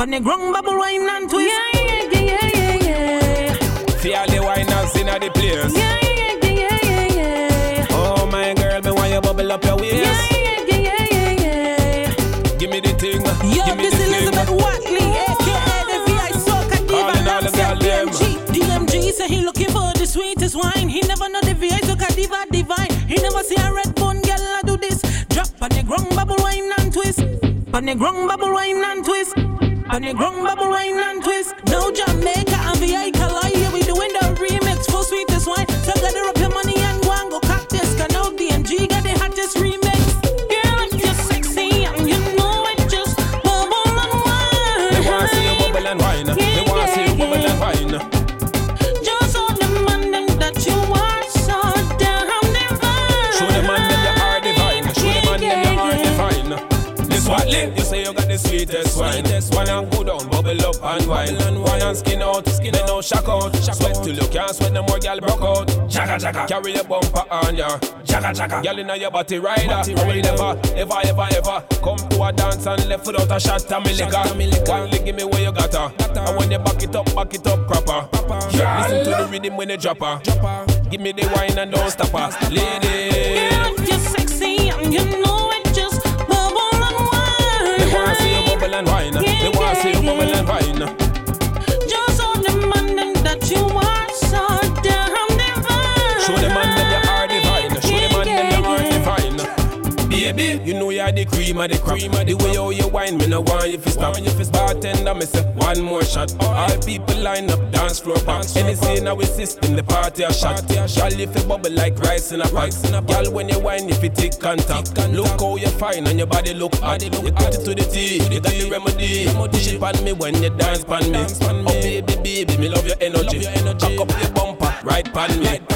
on the ground, bubble wine and twist. Yeah, yeah, yeah, yeah, yeah. See all the winers in the place. Yeah, yeah, yeah, yeah, yeah. Oh my girl, me want you bubble up your waist. Yeah, yeah, yeah, yeah, yeah. Give me the thing. Yo, give me this the Elizabeth thing. Watley, aka the VI Soca Diva, that's D.M.G. D.M.G say he looking for the sweetest wine. He never know the VI Soca Diva divine. He never see a red bone girl I do this. Drop on the ground, bubble wine and twist. On the ground, bubble wine and twist. On the ground, bubble wine and twist. No Jamaica and VI collide. Yeah, we doing the remix for sweetest wine. So gather up your money and go and go cop this. 'Cause now D.M.G got the hottest remix. Girl, I'm just sexy and you know it. Just bubble and wine. They wanna see you bubble and wine. Yeah, they wanna see you bubble and wine. Just show them man them that you are so damn divine. Show them man them you are divine. Show them man them you are divine. Watley, you say you got the sweetest wine. One and go down, bubble up and wine. One and skin out, no shock out. Sweat till you can't sweat no more, girl broke out. Jaka jaka, carry your bumper on ya. Jaka jaka, girl inna your body rider. I will never, ever, ever, ever come to a dance and left without a shot to me liquor. One lick give me where you got her, and when you back it up proper. Listen to the rhythm when you drop her. Give me the wine and don't stop her, lady. Girl, you're sexy and you know it. Just bubble. They want to see you bubble and wine. Just show them man them that you are so damn divine. Show them man them you are divine. Show them man them you are divine. Baby, you know you are the cream of the crop. The way how you wine, me no want you to stop. Bartender, me say one more shot. All people line up, dance floor back. Anything now we system, the party a shot. Y'all if you bubble like rice in a pack. Y'all when you wine, if you take contact. Look how you fine and your body look hot. You got it to the T, you got the remedy. Shit on me when you dance pan me. Oh baby, baby, me love your energy. Cock up your bumper, right pan me.